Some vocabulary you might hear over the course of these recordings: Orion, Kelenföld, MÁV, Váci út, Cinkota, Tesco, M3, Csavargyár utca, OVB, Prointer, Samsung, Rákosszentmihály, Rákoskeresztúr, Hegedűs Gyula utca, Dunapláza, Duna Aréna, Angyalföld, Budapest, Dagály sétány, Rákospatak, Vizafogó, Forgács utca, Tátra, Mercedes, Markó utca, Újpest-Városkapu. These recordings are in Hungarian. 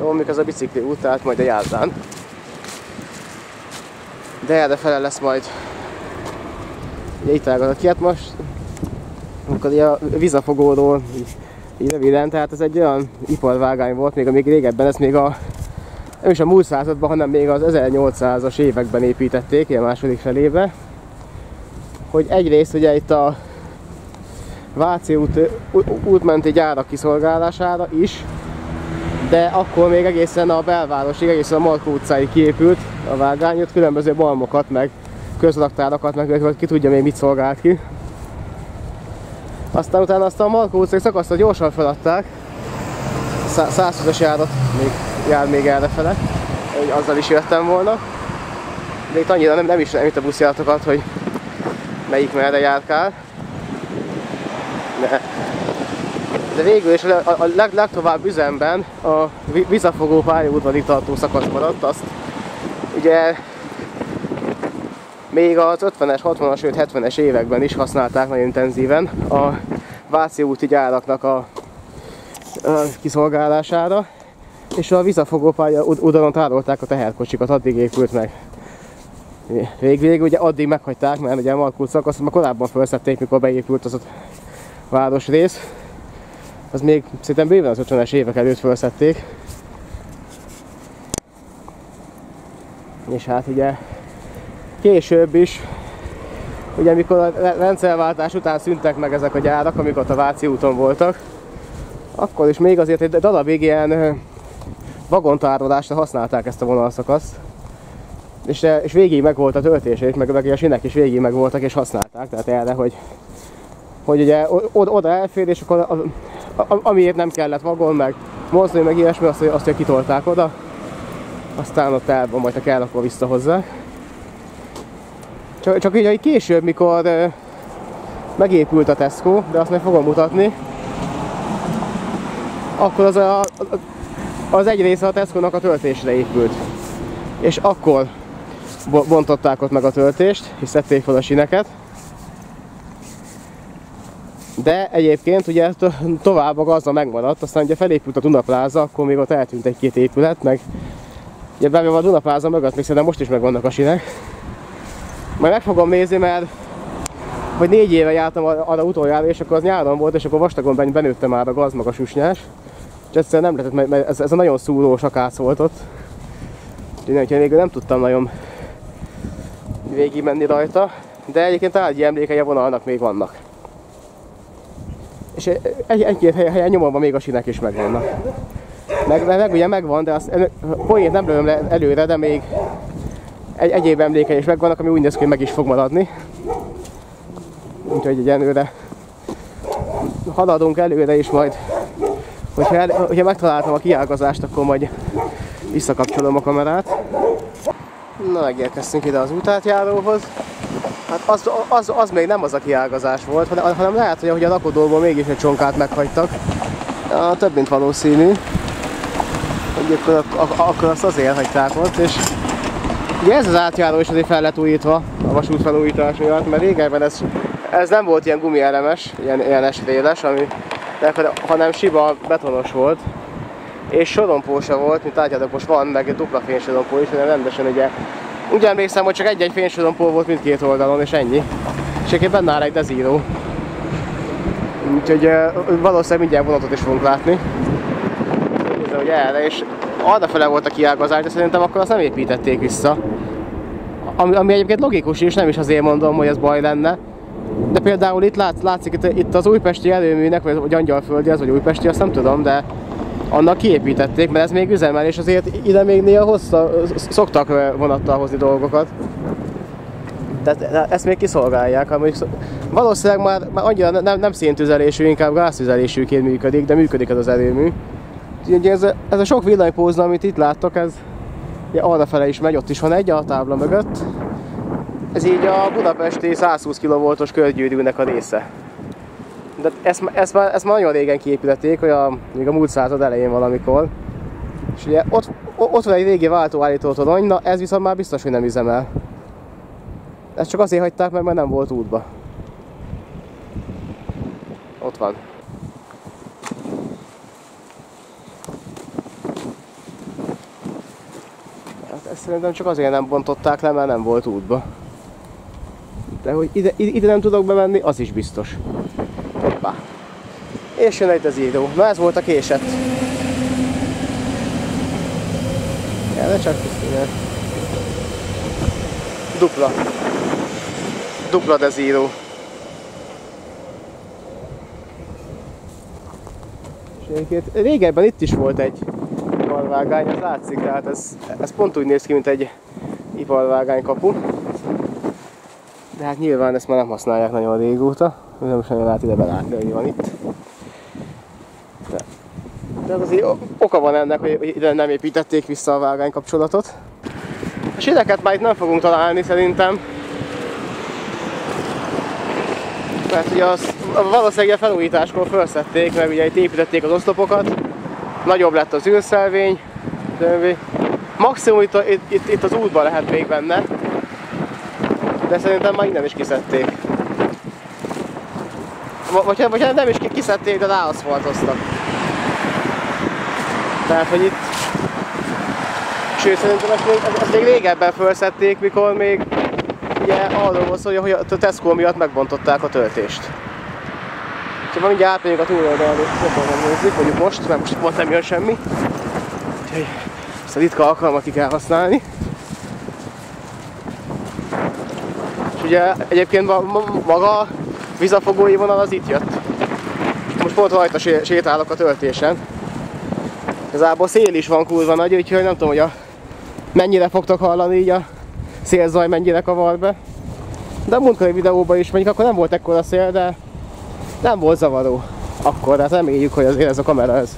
Jó, még az a bicikli út, tehát majd a járdán. De errefele lesz majd. Ugye itt ágad a kiát most. Akkor ugye a Vizafogóról így röviden, tehát ez egy olyan iparvágány volt, még régebben, ez még a nem is a múlt században, hanem még az 1800-as években építették, ilyen második felébe. Hogy egyrészt ugye itt a Váci útmenti gyárak kiszolgálására is, de akkor még egészen a belvárosig, egészen a Markó utcáig kiépült a vágány, ott különböző malmokat, meg közraktárakat, meg ki tudja még mit szolgált ki. Aztán utána azt a Markó utcai szakaszra gyorsan feladták, 120-as járat jár még errefele, hogy azzal is jöttem volna. De itt annyira nem ismerem itt a buszjáratokat, hogy melyik merre járkál. De végül is a legtovább üzemben a Vizafogó pályaudvarig tartó szakasz maradt, azt ugye még az 50-es, 60-as, sőt 70-es években is használták nagyon intenzíven a Váci úti gyáraknak a kiszolgálására, és a Vizafogó pályaudvaron tárolták a teherkocsikat, addig épült meg. Végig ugye addig meghagyták, mert ugye a Markó utca szakaszot már korábban felszedték, mikor beépült az a városrész. Az még szerintem bőven az 50-es évek előtt felszedték. És hát ugye később is, ugye amikor a rendszerváltás után szűntek meg ezek a gyárak, amik ott a Váci úton voltak, akkor is még azért egy darabig ilyen vagontárolásra használták ezt a vonalszakaszt. És végig meg volt a töltését, meg a sinek is végig meg voltak és használták, tehát erre, hogy ugye oda elfér, és akkor amiért nem kellett vagon, meg mozdulni, meg ilyesmi, azt kitolták oda, aztán ott elban, majd ha kell, akkor visszahozzák. Csak ugye később, mikor megépült a Tesco, de azt meg fogom mutatni, akkor az egy része a Tesco-nak a töltésre épült. És akkor bontották ott meg a töltést, és szedték fel a sineket. De egyébként ugye tovább a gazda megmaradt, aztán ugye felépült a Dunapláza, akkor még ott eltűnt egy-két épület, meg ugye bármilyen a Dunapláza mögött, még szerintem most is megvannak a sinek. Majd meg fogom nézni, mert vagy 4 éve jártam arra utoljára, és akkor az nyáron volt, és akkor vastagon benőtte már a gazd meg a susnyás. És egyszerűen nem lehetett, mert ez a nagyon szúró sakász volt ott. Úgyhogy végül nem tudtam nagyon végig menni rajta, de egyébként tárgyi emlékei a vonalnak még vannak. És egy-két helyen nyomorban még a sinek is megvannak. Meg ugye megvan, de azt poént nem lőm előre, de még egyéb emlékei is megvannak, ami úgy néz ki, hogy meg is fog maradni. Úgyhogy egyenlőre haladunk előre, és majd hogyha megtaláltam a kiágazást, akkor majd visszakapcsolom a kamerát. Na, megérkeztünk ide az útátjáróhoz. Hát az még nem az a kiágazás volt, hanem lehet, hogy a lakodóból mégis egy csonkát meghagytak. Ja, több mint valószínű. Akkor azt azért hagyták ott, és ugye ez az átjáró is azért fel lett újítva a vasút felújítás miatt, mert régebben ez nem volt ilyen gumielemes, ilyen esréles, hanem sima betonos volt. És sorompó se volt, mint látjátok, most van, meg egy dupla fénysorompó is, hanem rendesen ugye. Úgy emlékszem, hogy csak egy-egy fénysorompó volt mindkét oldalon, és ennyi. És egyébként benne áll egy dezíró. Úgyhogy valószínűleg mindjárt vonatot is fogunk látni. Nézd, hogy erre, és arrafele volt a kiágazás, de szerintem akkor azt nem építették vissza. Ami egyébként logikus is, nem is azért mondom, hogy ez baj lenne. De például itt látszik, itt az újpesti erőműnek, vagy angyalföldi, az vagy újpesti, azt nem tudom, de annak kiépítették, mert ez még üzemel, és azért ide még néha hossza szoktak vonattal hozni dolgokat. Tehát ezt még kiszolgálják. Valószínűleg már annyira nem széntüzelésű, inkább gáztüzelésűként működik, de működik ez az erőmű. Ugye ez a sok villanypózna, amit itt láttok, ez arrafele is megy, ott is van egy a tábla mögött. Ez így a budapesti 120 kV-os körgyűrűnek a része. De ezt már nagyon régen kiépítették, még a múlt század elején valamikor. És ugye ott van egy régi váltóállító torony, na ez viszont már biztos, hogy nem üzemel. Ezt csak azért hagyták meg, mert nem volt útba. Ott van. Hát ezt szerintem csak azért nem bontották le, mert nem volt útba. De hogy ide nem tudok bemenni, az is biztos. Hoppá. És jön itt az író. Na ez volt a késett. Ja, de csak kisztűnő. Dupla. Dupla dezíró. Régebben itt is volt egy iparvágány, ez látszik, tehát ez pont úgy néz ki, mint egy iparvágány kapu. De hát nyilván ezt már nem használják nagyon régóta, nem is nagyon lehet ide belátni, hogy van itt. De azért oka van ennek, hogy ide nem építették vissza a vágánykapcsolatot. A síreket már itt nem fogunk találni szerintem. Mert ugye az valószínűleg felújításkor felszedték, meg ugye itt építették az oszlopokat, nagyobb lett az űrszelvény, maximum itt az útban lehet még benne, de szerintem már innen is kiszedték. Vagy nem is kiszedték, de ráaszfaltoztak. Tehát, hogy itt... Sőt, szerintem ezt még régebben felszedték, mikor még... Ugye arról volt szó, hogy a Tesco miatt megbontották a töltést. Szóval mindjárt átmegyünk a túloldalról, jobban nézzük, mondjuk most, mert most pont nem jön semmi. Úgyhogy ezt a ritka alkalmat ki kell használni. És ugye egyébként maga a vizafogói vonal az itt jött. Most pont rajta sétálok a töltésen. Igazából szél is van kurva nagy, úgyhogy nem tudom, hogy mennyire fogtok hallani így a szélzaj mennyire kavar be. De a múltkori videóban is, mondjuk akkor nem volt ekkora szél, de nem volt zavaró akkor, tehát reméljük, hogy azért ez a kamera ez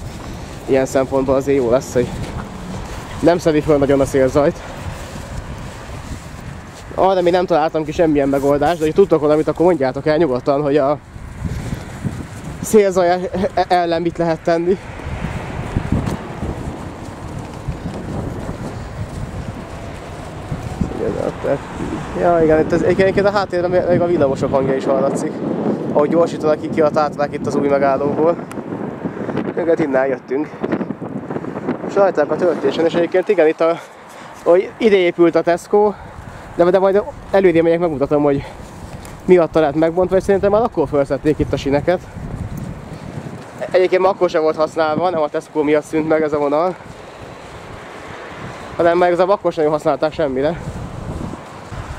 ilyen szempontból azért jó lesz, hogy nem szedi föl nagyon a szélzajt. Arra még nem találtam ki semmilyen megoldást, de hogy tudtok valamit, akkor mondjátok el nyugodtan, hogy a szélzaj ellen mit lehet tenni. Ja, igen, itt egyébként a háttérben még a villamosok hangja is hallatszik. Ahogy gyorsítanak ki a tátrák itt az új megállóból. Őket innen jöttünk. És rajták a töltésen, és egyébként igen, itt ide épült a Tesco, de majd előre megyek, megmutatom, hogy miatta lett megbontva, és szerintem már akkor felszedték itt a sineket. Egyébként már akkor sem volt használva, nem a Tesco miatt szűnt meg ez a vonal. Hanem már igazából akkor sem használták semmire.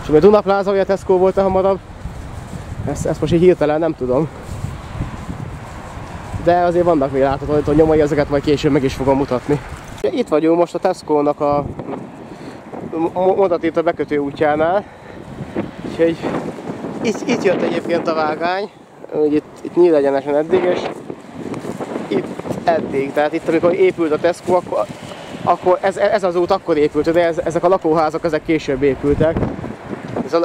És a Duna Plaza, hogy a Tesco volt a hamarabb, ezt most így hirtelen nem tudom. De azért vannak még látható nyomai, ezeket majd később meg is fogom mutatni. Itt vagyunk most a Tesco-nak a mondatírt a bekötő útjánál. Úgyhogy itt jött egyébként a vágány, hogy itt nyílegyenesen eddig, és itt eddig. Tehát itt amikor épült a Tesco, akkor ez az út akkor épült, de ezek a lakóházak ezek később épültek.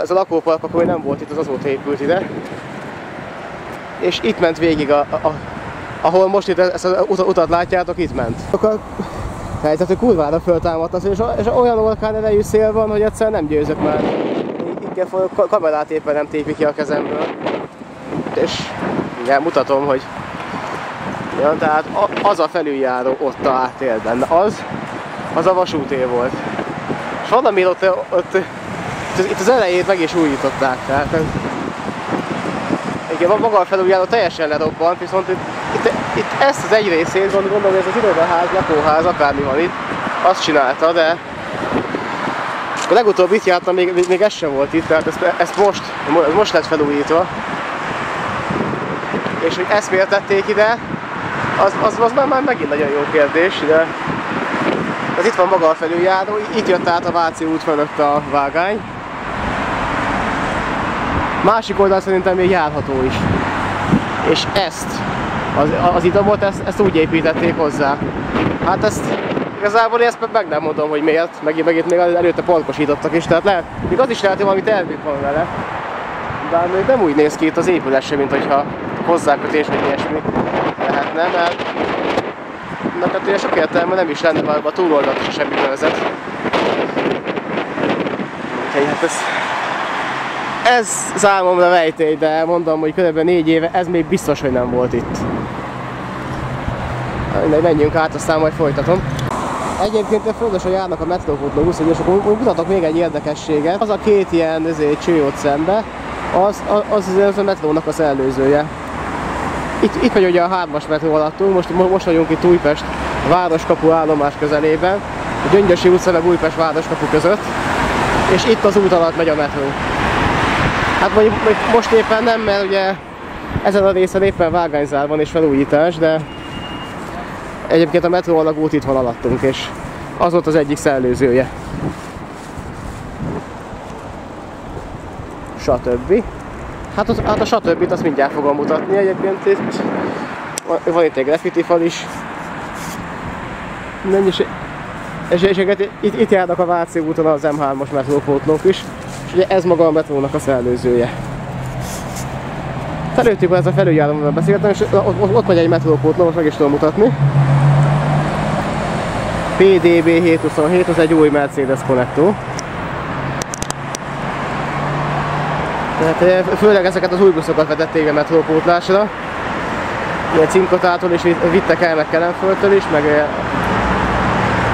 Ez a lakópark akkor nem volt itt, az azóta épült ide. És itt ment végig, ahol most itt ezt az utat látjátok, itt ment. Akkor helyzet, hogy kurvára föltámadtasz, és olyan orkán erejű szél van, hogy egyszer nem győzök már. Itt a kamerát éppen nem tépi ki a kezemből. És igen, mutatom, hogy... Ja, tehát az a felüljáró ott a háttérben, az a vasúté volt. És valami itt az elejét meg is újították, tehát igen, maga a felüljáró teljesen lerobbant, viszont itt ezt az egy részét, gondolom, ez az irodaház, lakóház, akármi van itt, azt csinálta, de a legutóbb itt jártam, még ez sem volt itt, tehát ez most lett felújítva. És hogy ezt miért tették ide, az már megint nagyon jó kérdés, de az itt van maga a felüljáró, itt jött át a Váci út fölött a vágány. Másik oldal szerintem még járható is. És ezt, az idomot, ezt úgy építették hozzá. Hát ezt igazából meg nem mondom, hogy miért, meg itt még előtte parkosítottak is, tehát lehet, még az is lehet, hogy valami tervük van vele. Bár még nem úgy néz ki itt az épület sem, mint hogyha hozzákötés vagy ilyesmi lehetne, mert hát ugye sok értelme nem is lenne, mert a túloldalt is semmi vezet. Úgyhogy hát ez számomra rejtély, de mondom, hogy kb. 4 éve ez még biztos, hogy nem volt itt. Mindegy, menjünk át, aztán majd folytatom. Egyébként fontos, hogy állnak a metrókútnak buszok, és akkor mutatok még egy érdekességet. Az a két ilyen cső ott szembe, az a metrónak az előzője. Itt vagy ugye a 3-as metró alattunk, most vagyunk itt Újpest városkapu állomás közelében, a Gyöngyösi utca meg Újpest városkapu között, és itt az út alatt megy a metró. Hát mondjuk most éppen nem, mert ugye ezen a részen éppen vágányzár van és felújítás, de egyébként a metróalagút út itt van alattunk, és az volt az egyik szellőzője. Stb. Hát a satöbbit azt mindjárt fogom mutatni egyébként itt. Van itt egy graffiti fal is. Itt járnak a Váci úton az M3-as metrópótlók is. És ugye ez maga a metrónak a szellőzője. Felültük be ezt a felüljáró, amivel beszéltem, és ott megy egy metrópótló, most meg is tudom mutatni. PDB 727, az egy új Mercedes konnektó. Tehát főleg ezeket az új buszokat vetették be metrópótlásra. Ilyen Cinkotától is vittek el, meg Kelenföldtől is, meg...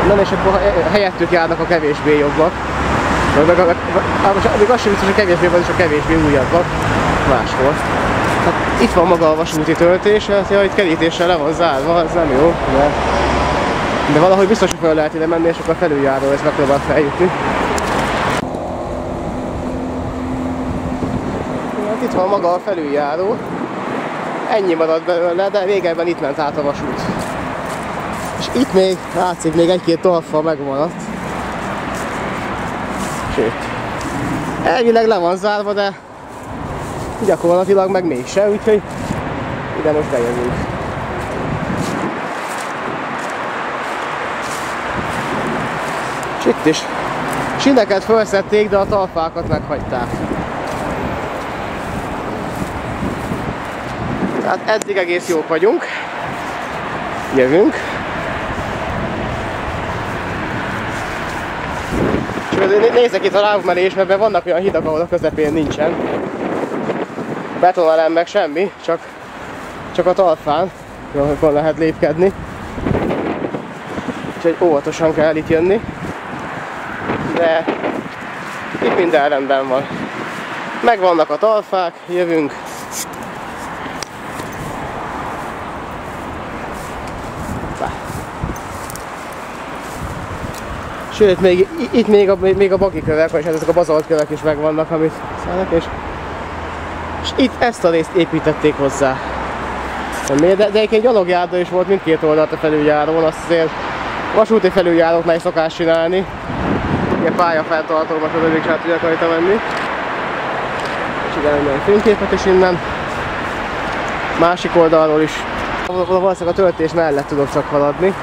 Na, és akkor helyettük járnak a kevésbé jobbak. Még az sem biztos, hogy kevésbé van, és a kevésbé újabbak máshol. Hát itt van maga a vasúti töltés, hát ja, itt kerítéssel le van zárva, ez nem jó. De valahogy biztos, hogy fel lehet ide menni, és akkor felüljáról ezt megpróbált feljutni. Hát itt van maga a felüljáró. Ennyi maradt belőle, de régebben itt ment át a vasút. És itt még látszik, még egy-két tolfa megmaradt. Sőt, elvileg le van zárva, de gyakorlatilag meg mégse, úgyhogy ide most bejövünk. És itt is sineket felszedték, de a talpákat meghagyták. Tehát eddig egész jók vagyunk. Jövünk. És nézzek itt a lábmelés, mert vannak olyan hidak, ahol a közepén nincsen betonelem meg semmi, csak a talpán, amikor lehet lépkedni. Úgyhogy óvatosan kell itt jönni. De itt minden rendben van. Megvannak a talpák, jövünk. Sőt, még a bagikövek, és ezek a bazaltkövek is megvannak, amit szállnak, és itt ezt a részt építették hozzá. De egy gyalogjárda is volt mindkét oldalt a felüljárón, azt azért vasúti felüljárót már is szokás csinálni. Ilyen pályafeltartóban közöbbik sem tudják rajta menni. És igen, egy fényképet is innen. Másik oldalról is. Valószínűleg a töltés mellett tudok csak haladni.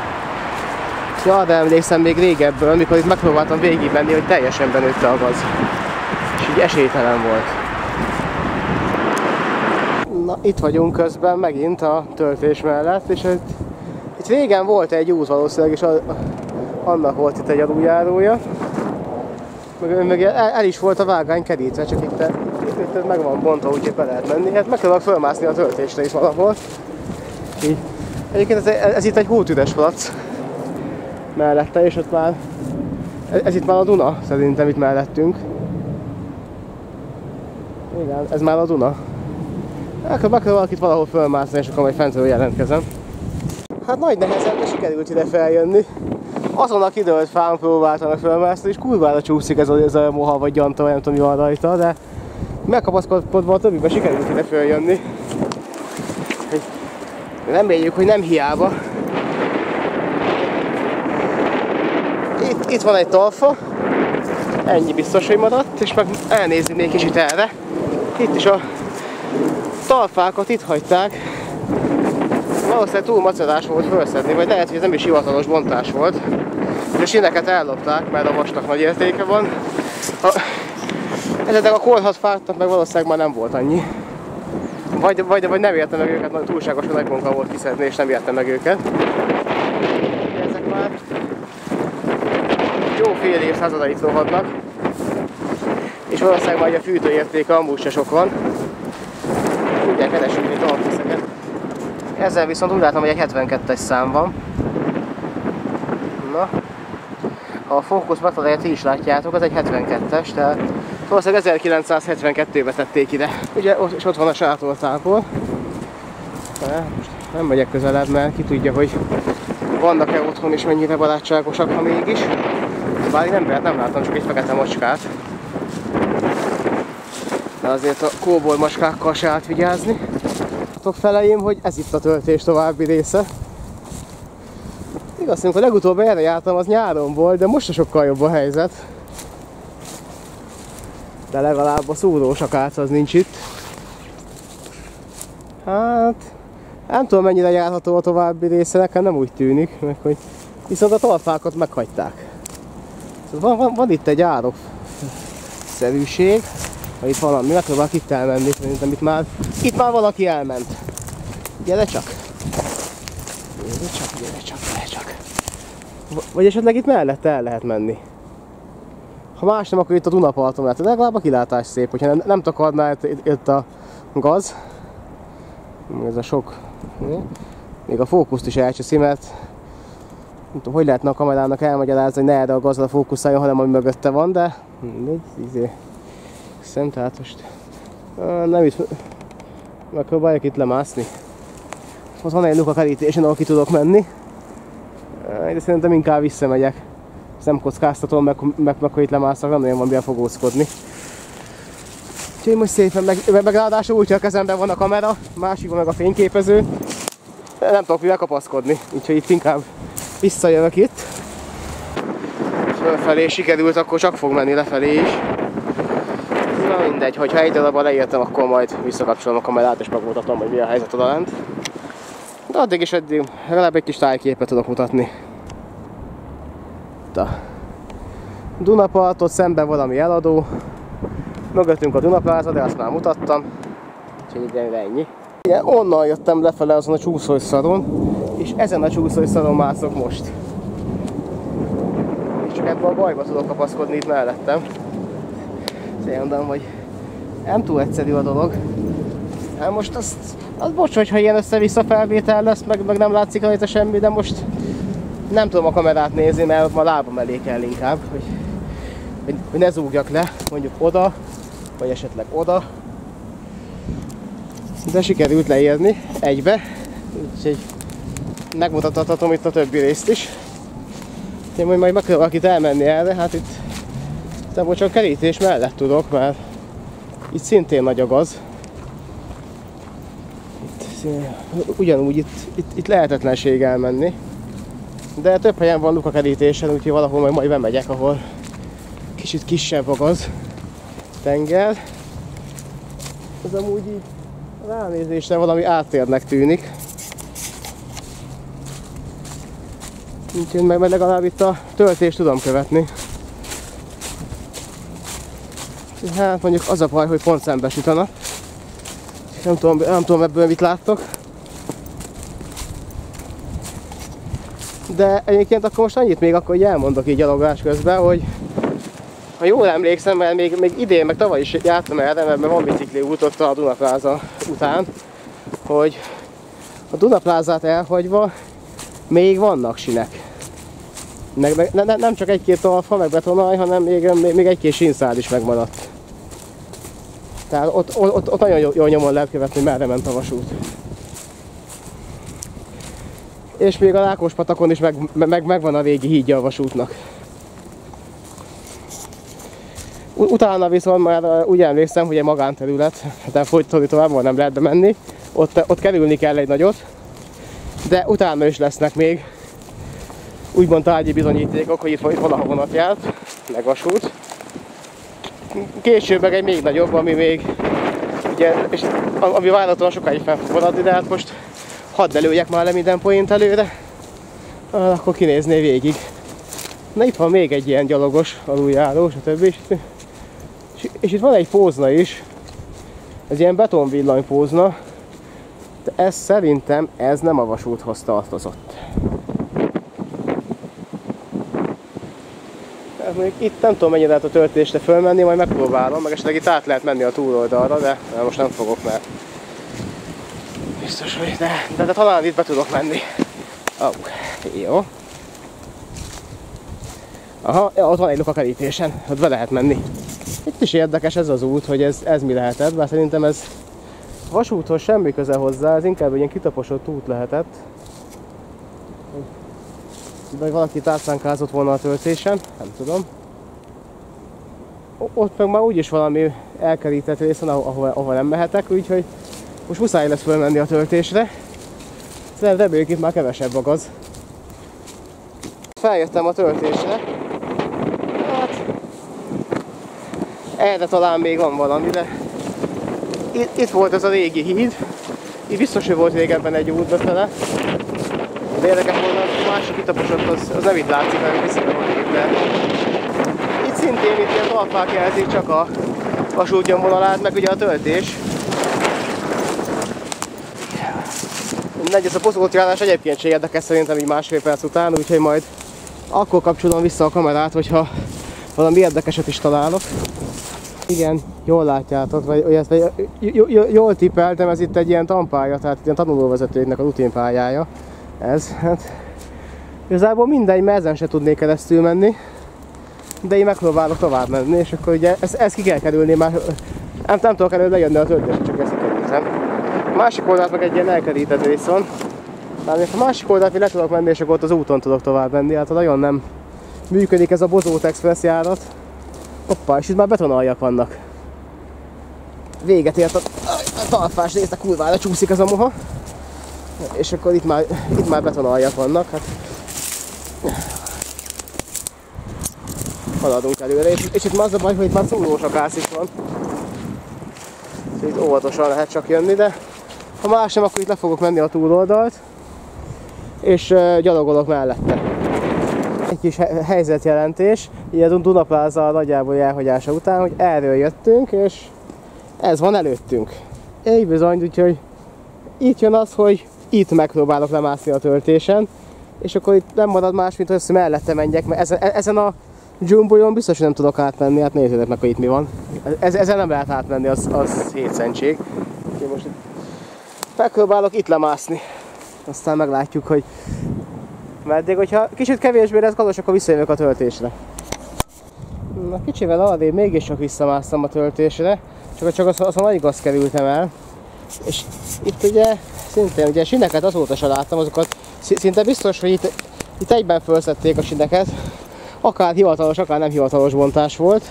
Ja, arra emlékszem még régebben, amikor itt megpróbáltam végig menni, hogy teljesen benőtte a gaz. És így esélytelen volt. Na, itt vagyunk közben megint a töltés mellett, és itt régen volt egy út valószínűleg, és annak volt itt egy aluljárója. Meg el is volt a vágány kerítve, csak itt meg van bontva, úgyhogy be lehet menni. Hát megpróbálok fölmászni a töltésre is valahol. Így. Egyébként ez itt egy hótüdes plac mellette, és ott már... Ez itt már a Duna, szerintem itt mellettünk. Igen, ez már a Duna. Akkor megpróbálok itt valahol fölmászni, és akkor majd fentről jelentkezem. Hát nagy nehezen, de sikerült ide feljönni. Azon a kidőlt fán próbáltanak fölmászni, és kurvára csúszik ez a moha vagy gyanta, vagy nem tudom, mi van rajta, de megkapaszkodva a többiben sikerült ide följönni. Reméljük, hogy nem hiába. Itt van egy talfa, ennyi biztos, hogy maradt, és meg elnézni még kicsit erre. Itt is a talfákat itt hagyták. Valószínűleg túl macerás volt felszedni, vagy lehet, hogy ez nem is hivatalos bontás volt. És a sineket ellopták, mert a vasnak nagy értéke van. Ezeknek a korhat fáknak meg valószínűleg már nem volt annyi. Vagy nem értem meg őket, nagyon túlságosan nagy munka volt kiszedni, és nem értem meg őket. Ezek már jó fél évszázadait rohadnak, és valószínűleg majd a fűtőértéke amúgy se sok van. Mindjárt keresünk itt alapfészeket. Ezzel viszont úgy látom, hogy egy 72-es szám van. Na. A Focus megtalálját ti is látjátok, az egy 72-es, tehát valószínűleg 1972-ben tették ide. Ugye, és ott van a sátoltápol. Most nem megyek közelebb, mert ki tudja, hogy vannak-e otthon is mennyire barátságosak, ha mégis. Bár én embert nem láttam, csak egy fekete macskát. De azért a kóbor macskákkal se átvigyázni. Látok feleim, hogy ez itt a töltés további része. Igaz, amikor legutóbb erre jártam, az nyáron volt, de most sokkal jobb a helyzet. De legalább a szúrósakác az nincs itt. Hát... nem tudom, mennyire járható a további része, nekem nem úgy tűnik, meg hogy... viszont a talpákat meghagyták. Szóval van itt egy árokszerűség. Itt valami, megpróbálok itt elmenni, szerintem itt már valaki elment. Gyere csak! Gyere csak! Vagy esetleg itt mellette el lehet menni. Ha más nem, akkor itt a Dunaparton lehet, de legalább a kilátás szép, hogyha nem takarná itt a gaz. Ez a sok... még a fókuszt is elcseszi, mert nem tudom, hogy lehetne a kamerának elmagyarázni, hogy ne erre a gazra fókuszáljon, hanem ami mögötte van, de mindegy, izé. Tehát most nem itt, megpróbáljuk itt lemászni. Ott van egy luk a kerítésen, ahol ki tudok menni. De szerintem inkább visszamegyek. Ezt nem kockáztatom, meg hogy itt lemászok, nem nagyon van mivel fogózkodni. Úgyhogy most szépen, meg ráadásul úgy, hogy a kezemben van a kamera, másikban meg a fényképező. De nem tudok mivel kapaszkodni, úgyhogy itt inkább visszajövök itt. És fölfelé sikerült, akkor csak fog menni lefelé is. Na mindegy, hogyha egy darabban leértem, akkor majd visszakapcsolom a kamerát és megmutatom, hogy mi a helyzet odalent. De addig is legalább egy kis tájképet tudok mutatni. Da. Dunapartot, szemben valami eladó. Mögöttünk a Dunapláza, de azt már mutattam. Úgyhogy igen, ennyi. Igen, onnan jöttem lefele azon a csúszószaron, és ezen a csúszószaron mászok most. És csak ebben a bajba tudok kapaszkodni itt mellettem. Mondom, hogy nem túl egyszerű a dolog. Hát most azt bocs, hogyha ilyen össze-vissza felvétel lesz, meg nem látszik rajta semmi, de most nem tudom a kamerát nézni, mert ott már lábam elé kell inkább, hogy ne zúgjak le, mondjuk oda, vagy esetleg oda. De sikerült leérni egybe, úgyhogy megmutathatom itt a többi részt is. Én majd megpróbálok itt elmenni erre, hát itt de csak kerítés mellett tudok, mert itt szintén nagy a gaz. Ugyanúgy itt lehetetlenség elmenni. De több helyen van luk a kerítésen, úgyhogy valahol majd bemegyek, ahol kicsit kisebb a gaz. Tenger. Ez amúgy így ránézésre valami átérnek tűnik. Úgyhogy meg legalább itt a töltést tudom követni. Hát mondjuk az a baj, hogy pont szembesít a nap. Nem tudom ebből mit láttok. De egyébként akkor most annyit még akkor, hogy elmondok így gyalogás közben, hogy ha jól emlékszem, mert még idén, meg tavaly is jártam erre, mert van bicikliút ott a Dunapláza után, hogy a Dunaplázát elhagyva még vannak sinek. Nem csak egy-két alfa, meg betonaj, hanem még egy-két sínszád is megmaradt. Tehát ott nagyon jól nyomon lehet követni, hogy merre ment a vasút. És még a Rákospatakon is megvan a régi hídja a vasútnak. Utána viszont már úgy emlékszem, hogy egy magánterület, de folytatni tovább nem lehet bemenni. Ott kerülni kell egy nagyot, de utána is lesznek még úgymond tárgyi bizonyítékok, hogy itt valahol vonat járt, meg vasút. Később meg egy még nagyobb, ami még ugye, és ami várhatóan sokáig fel fog maradni, de hát most hadd előjek már le minden point előre, akkor kinézné végig. Na itt van még egy ilyen gyalogos, aluljáró, stb. És itt van egy pózna is, ez ilyen betonvillany pózna, de ez szerintem ez nem a vasúthoz tartozott. Itt nem tudom mennyire lehet a töltésre fölmenni, majd megpróbálom, meg esetleg itt át lehet menni a túloldalra, de most nem fogok, mert biztos, hogy de talán itt be tudok menni. Jó. Aha, ott van egy luk a kerítésen, ott be lehet menni. Itt is érdekes ez az út, hogy ez mi lehetett, bár szerintem ez vasúthoz semmi köze hozzá, ez inkább egy ilyen kitaposott út lehetett. De valaki tárcánkázott volna a töltésen, nem tudom. Ott meg már úgyis valami elkerített részen, ahova nem mehetek, úgyhogy most muszáj lesz fölmenni a töltésre. Szerintem reméljük, itt már kevesebb a gaz. Feljöttem a töltésre. Hát, erre talán még van valami, de itt volt ez a régi híd. Itt biztos, hogy volt régebben egy út befele. De érdekes volna, a másik kitaposott az nem itt látszik, hanem viszont van itt, de itt szintén itt ilyen talpák jelzik csak a vasútnyomvonalát, meg ugye a töltés. Ez a poszolótjárás egyébként sem érdekes szerintem így másfél perc után, úgyhogy majd akkor kapcsolom vissza a kamerát, hogyha valami érdekeset is találok. Igen, jól látjátok, vagy jól tippeltem, ez itt egy ilyen tanpálya, tehát ilyen tanulóvezetőknek a rutinpályája. Ez, hát igazából mindegy, mert ezen se tudnék keresztül menni, de én megpróbálok tovább menni, és akkor ugye ezt ki kell kerülni, már nem tudok előbb lejönni a töltésre, csak ezt kérdezem. A másik oldalt meg egy ilyen elkerített rész van. A másik oldalt még le tudok menni, és akkor ott az úton tudok tovább menni. Hát nagyon nem működik ez a Bozót Express járat. Hoppá, és itt már betonaljak vannak. Véget ért a talpás részt, a kurvára csúszik ez a moha. És akkor itt már betonaljak vannak. Hát. Haladunk előre, és itt már az a baj, hogy itt már szúrósakász is van. Itt óvatosan lehet csak jönni, de ha más nem, akkor itt le fogok menni a túloldalt, és gyalogolok mellette. Egy kis helyzetjelentés, így a Dunapláza nagyjából elhagyása után, hogy erről jöttünk, és ez van előttünk. Így bizony, úgyhogy itt jön az, hogy itt megpróbálok lemászni a töltésen, és akkor itt nem marad más, mint hogy mellette menjek, mert ezen a Jumbo-on biztos, hogy nem tudok átmenni, hát nézzétek meg, hogy itt mi van. Ezen nem lehet átmenni, az hétszentség. Úgyhogy most itt megpróbálok itt lemászni. Aztán meglátjuk, hogy meddig, hogyha kicsit kevésbé lesz gazos, akkor visszajövök a töltésre. Na, kicsivel arrébb mégiscsak visszamásztam a töltésre, csak azon nagy gaz kerültem el. És itt ugye szintén ugye sineket azóta se láttam, azokat szinte biztos, hogy itt egyben felszették a sineket. Akár hivatalos, akár nem hivatalos bontás volt.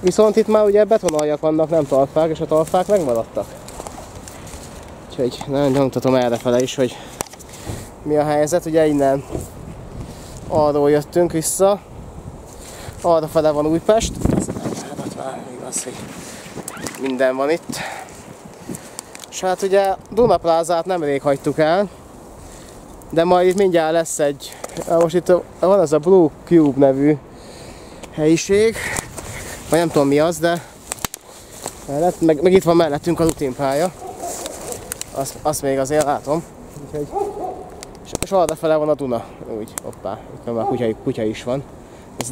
Viszont itt már ugye betonaljak vannak, nem talpák, és a talpák megmaradtak. Úgyhogy nagyon nyomtatom errefele is, hogy mi a helyzet. Ugye innen arról jöttünk vissza. Arrafele van Újpest. Hát már igaz, hogy minden van itt. És hát ugye Dunaplázát nemrég hagytuk el. De majd itt mindjárt lesz egy, most itt van ez a Blue Cube nevű helyiség, vagy nem tudom mi az, de meg itt van mellettünk a rutinpálya, azt még azért látom, és arrafele van a Duna, úgy, hoppá, itt már kutya is van,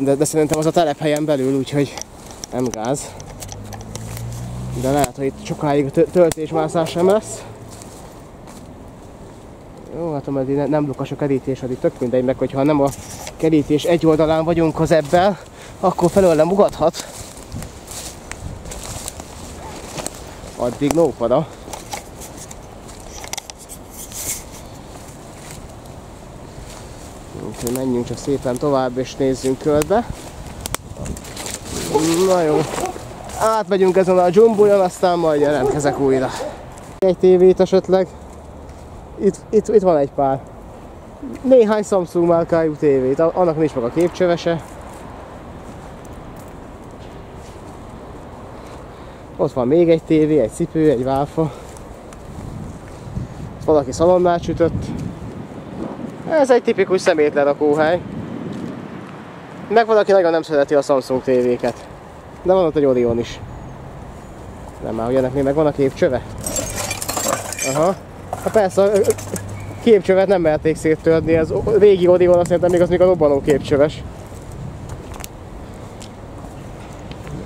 de szerintem az a telephelyen belül, úgyhogy nem gáz, de lehet, hogy itt sokáig töltésmászás sem lesz. Jó, hát ameddig nem lukas a kerítés, addig tök mindegy, meg hogyha nem a kerítés egy oldalán vagyunk az ebben, akkor felőlem ugathat. Addig nópada. Úgyhogy menjünk csak szépen tovább és nézzünk körbe. Na jó. Átmegyünk ezen a Jumbo-on, aztán majd jelentkezek újra. Egy tévét esetleg. Itt van egy pár. Néhány Samsung márkájú tévét, annak nincs meg a képcsövese. Ott van még egy tévé, egy cipő, egy válfa. Ott valaki szalonnát sütött. Ez egy tipikus szemétlerakóhely. Meg valaki nagyon nem szereti a Samsung tévéket. De van ott egy Orion is. Nem már, hogy ennek még megvan a képcsöve? Aha. Hát persze, a képcsövet nem merték széttörni, ez régi Orion, azt szerintem még az még a robbanó képcsöves.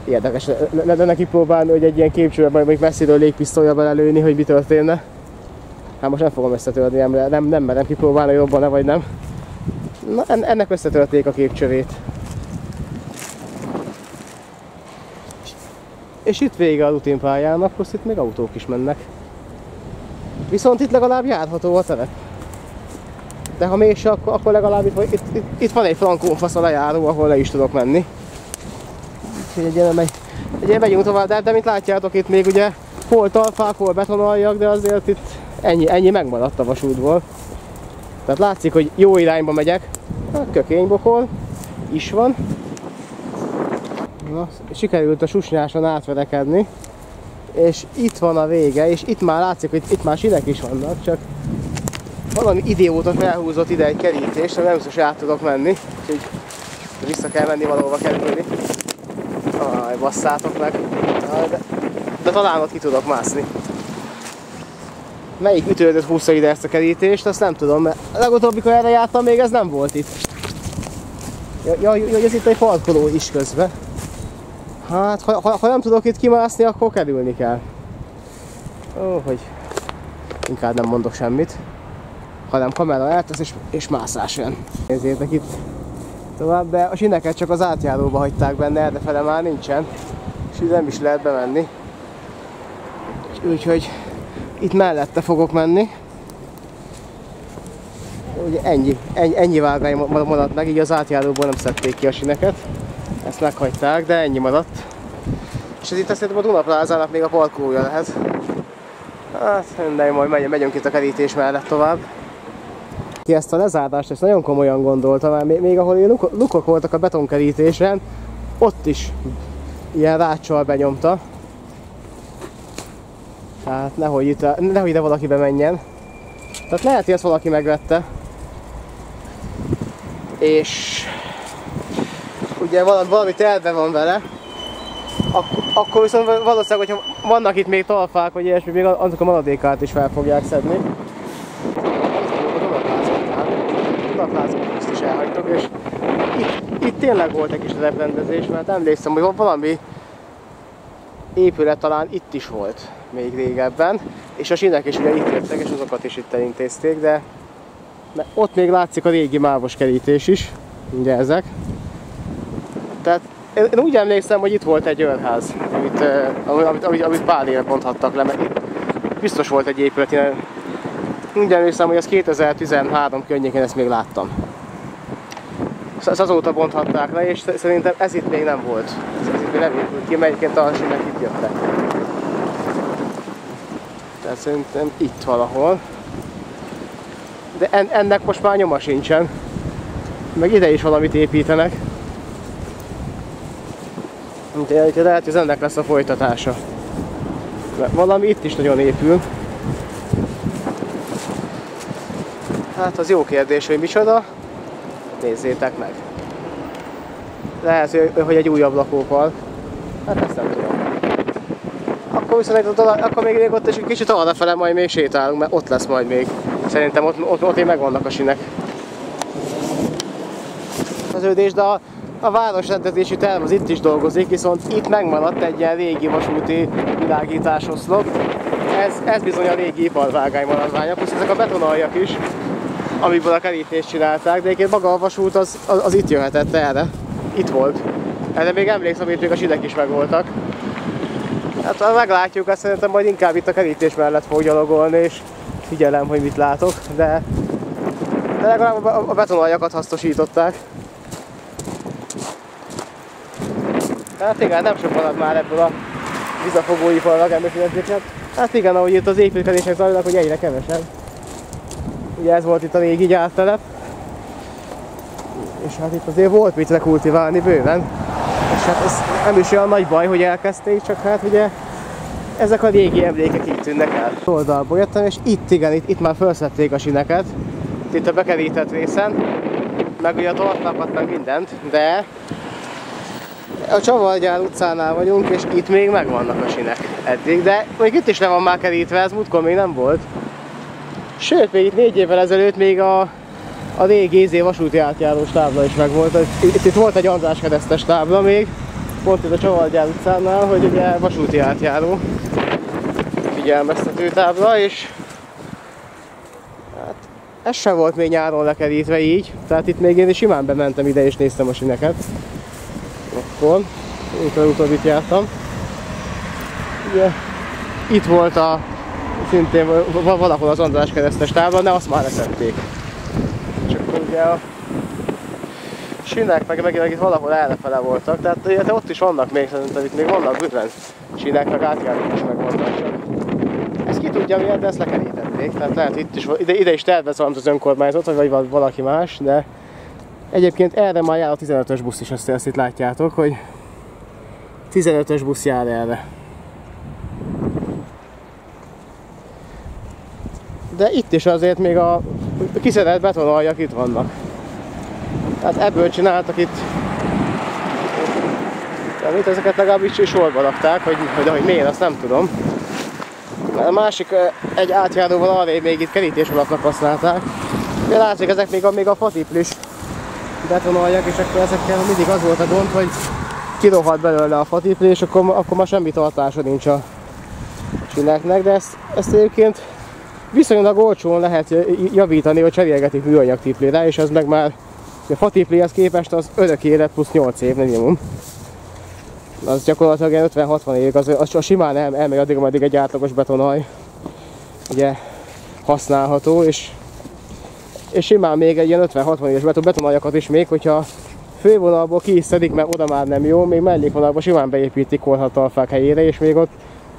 Érdekes lenne kipróbálni, hogy egy ilyen képcsövet majd még messziről légpisztolyra belelőni, hogy mi történne. Hát most nem fogom összetörni, nem merem kipróbálni, hogy robban-e vagy nem. Na, ennek összetörték a képcsövét. És itt vége a rutinpályának, most itt még autók is mennek. Viszont itt legalább járható a terep. De ha mégse, akkor legalább itt van egy frankófasz a lejáró, ahol le is tudok menni. Úgyhogy egyébként megyünk tovább, de mint látjátok itt még ugye hol talpák, hol betonaljak, de azért itt ennyi megmaradt a vasútból. Tehát látszik, hogy jó irányba megyek. Hát, kökénybokol, is van. Na, sikerült a susnyáson átverekedni. És itt van a vége, és itt már látszik, hogy itt már sinek is vannak, csak valami idióta felhúzott ide egy kerítést, nem biztos, hogy át tudok menni, úgyhogy vissza kell menni valahova kerülni. Aj, basszátok meg! Aj, de talán ott ki tudok mászni. Melyik ütődött húzza ide ezt a kerítést, azt nem tudom, mert legutóbb, mikor erre jártam, még ez nem volt itt. Jaj, ez itt egy parkoló is közben. Hát, ha nem tudok itt kimászni, akkor kerülni kell. Ó, hogy inkább nem mondok semmit, hanem kamera eltesz és mászás jön. Nézzétek itt tovább, de a sineket csak az átjáróba hagyták benne, errefele már nincsen, és így nem is lehet bemenni. Úgyhogy itt mellette fogok menni. Ugye ennyi vágány maradt meg, így az átjáróból nem szedték ki a sineket. Ezt meghagyták, de ennyi maradt. És ez itt azt hiszem a Dunaplázának még a parkója lehet. Hát mindegy, majd megyünk itt a kerítés mellett tovább. Ki ezt a lezárdást ezt nagyon komolyan gondolta, mert még ahol ilyen lukok voltak a betonkerítésen, ott is ilyen ráccsal benyomta. Tehát nehogy ide valaki bemenjen. Tehát lehet, hogy ezt valaki megvette. És ugye valami terve van vele, akkor viszont valószínűleg, hogyha vannak itt még talpák, vagy ilyesmi, még annak a maradékát is fel fogják szedni. A Dunaplázát azt is elhagytuk, és itt tényleg volt egy kis tervrendezés, mert emlékszem, hogy valami épület talán itt is volt még régebben, és a sinek is ugye itt jöttek, és azokat is itt elintézték, de ott még látszik a régi mávos kerítés is, ugye ezek. Tehát én úgy emlékszem, hogy itt volt egy őrház, amit pálira bonthattak le, mert biztos volt egy épület. Én úgy emlékszem, hogy az 2013 környékén ezt még láttam. Ezt azóta bonthatták le, és szerintem ez itt még nem volt. Ez itt még nem épült ki, melyikként talán sinek itt jöttek. Tehát szerintem itt valahol. De ennek most már nyoma sincsen. Meg ide is valamit építenek. De lehet, hogy ennek lesz a folytatása. Mert valami itt is nagyon épül. Hát az jó kérdés, hogy micsoda. Nézzétek meg. Lehet, hogy egy újabb lakópark. Hát ezt nem tudom. Akkor viszont akkor még ott is egy kicsit arrafele majd még sétálunk, mert ott lesz majd még. Szerintem ott megvannak a sinek. Az ődés, de a városrendezési terv az itt is dolgozik, viszont itt megmaradt egy ilyen régi vasúti világításoszlop. Ez bizony a régi iparvágány maradványok, plusz ezek a betonaljak is, amiből a kerítést csinálták, de egyébként maga a vasút az itt jöhetett erre. Itt volt. Erre még emlékszem, itt még a sinek is megvoltak. Hát ha meglátjuk, azt szerintem majd inkább itt a kerítés mellett fog gyalogolni, és figyelem, hogy mit látok, de legalább a betonaljakat hasznosították. Hát igen, nem sok marad már ebből a vizafogói falnak emlékezeteket. Hát igen, ahogy itt az építkezések zajlanak, hogy egyre kevesebb. Ugye ez volt itt a régi gyártelep. És hát itt azért volt mit lekultiválni bőven. És hát ez nem is olyan nagy baj, hogy elkezdték, csak hát ugye ezek a régi emlékek így tűnnek el. Oldalból jöttem, és itt igen, itt már felszedték a sineket. Itt a bekerített részen. Meg ugye a tortlápat, meg mindent, de a Csavargyár utcánál vagyunk, és itt még megvannak a sinek eddig, de még itt is le van már kerítve, ez múltkor még nem volt. Sőt, még itt 4 évvel ezelőtt még a régi vasúti átjárós tábla is megvolt. Itt volt egy András keresztes tábla még, pont itt a Csavargyár utcánál, hogy ugye vasúti átjáró figyelmeztető tábla, és hát ez sem volt még nyáron lekerítve így, tehát itt még én simán bementem ide és néztem a sineket. Akkor, utóbb itt jártam. ugye, itt volt a, szintén valahol az András keresztes távol, de azt már leszették. Csak ugye a sínák meg itt valahol elrefele voltak, tehát ugye, ott is vannak még, szerintem itt még vannak bűtlenc sínák, meg átjárnak is megvannak csak. Ezt ki tudja miért, de ezt lekerítették, tehát lehet itt is, ide is tervez valamit az önkormányzat, vagy valaki más, de egyébként erre már jár a 15-ös busz is, ezt itt látjátok, hogy 15-ös busz jár erre. De itt is azért még a kiszedett betonaljak itt vannak. Tehát ebből csináltak itt. Amit ezeket legalábbis sorba rakták, hogy miért, azt nem tudom. A másik egy átjáróval arrébb még itt kerítés alapnak használták. De látszik, ezek még a fatiplis betonaljak, és akkor ezekkel mindig az volt a gond, hogy kirohadt belőle a fatipli, és akkor már semmi tartása nincs a csináknek, de ezt egyébként viszonylag olcsón lehet javítani, hogy cserélgetik műanyag tiplire, és ez meg már a fatiplihez képest az örök élet plusz 8 év minimum. Az gyakorlatilag 50-60 évig, az simán elmegy addig, ameddig egy átlagos betonhaj ugye használható, és simán még egy ilyen 50-60 éves betonhajakat is még, hogyha fővonalból ki is szedik, mert oda már nem jó, még mellékvonalból simán beépítik korhattalfák helyére, és még ott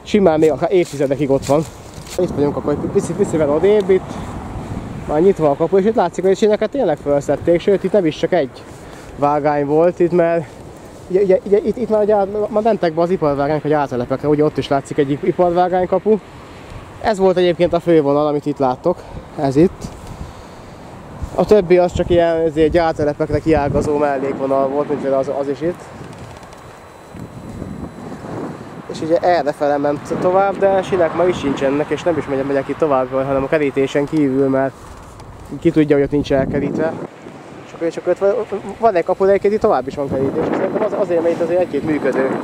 simán még akár évtizedekig ott van. Itt vagyunk akkor picivel odébb, itt már nyitva a kapu, és itt látszik, hogy síneket tényleg felszedték, sőt itt nem is csak egy vágány volt itt, mert ugye, itt már mentek be az iparvágány, hogy átelepekre, ugye ott is látszik egy iparvágány kapu. Ez volt egyébként a fővonal, amit itt láttok, ez itt. A többi az csak ilyen gyártelepekre kiágazó mellékvonal volt, mint például az is itt. És ugye errefele ment tovább, de sinek ma is sincsenek, és nem is megyek itt tovább, hanem a kerítésen kívül, mert ki tudja, hogy ott nincs elkerítve. És akkor ott van egy kapu, de egyébként itt tovább is van kerítés. Szerintem azért, mert itt azért egy-két működő